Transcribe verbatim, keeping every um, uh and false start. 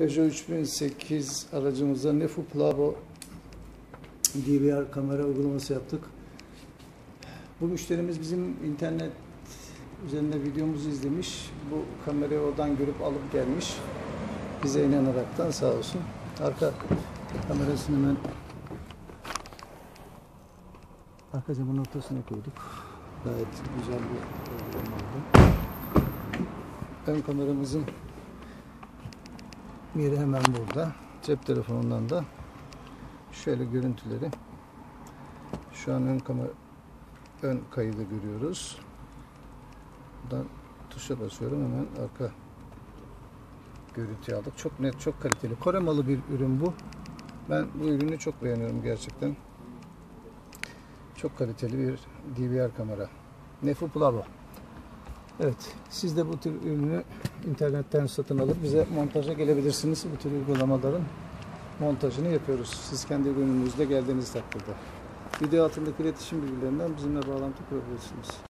Peugeot üç bin sekiz aracımıza Nefu Plabo D V R kamera uygulaması yaptık. Bu müşterimiz bizim internet üzerinde videomuzu izlemiş. Bu kamerayı oradan görüp alıp gelmiş. Bize inanaraktan sağ olsun. Arka kamerasını hemen arka camın ortasına koyduk. Gayet güzel bir uygulama oldu. Ön kameramızın yeri hemen burada. Cep telefonundan da şöyle görüntüleri. Şu an ön kamera ön kaydı görüyoruz. Buradan tuşa basıyorum, hemen arka görüntüyü aldık. Çok net, çok kaliteli. Kore malı bir ürün bu. Ben bu ürünü çok beğeniyorum gerçekten. Çok kaliteli bir D V R kamera. Nefu Plabo. Evet, siz de bu tür ürünü internetten satın alıp bize montaja gelebilirsiniz. Bu tür uygulamaların montajını yapıyoruz. Siz kendi ürününüzle geldiğiniz takdirde. Video altındaki iletişim bilgilerinden bizimle bağlantı kurabilirsiniz.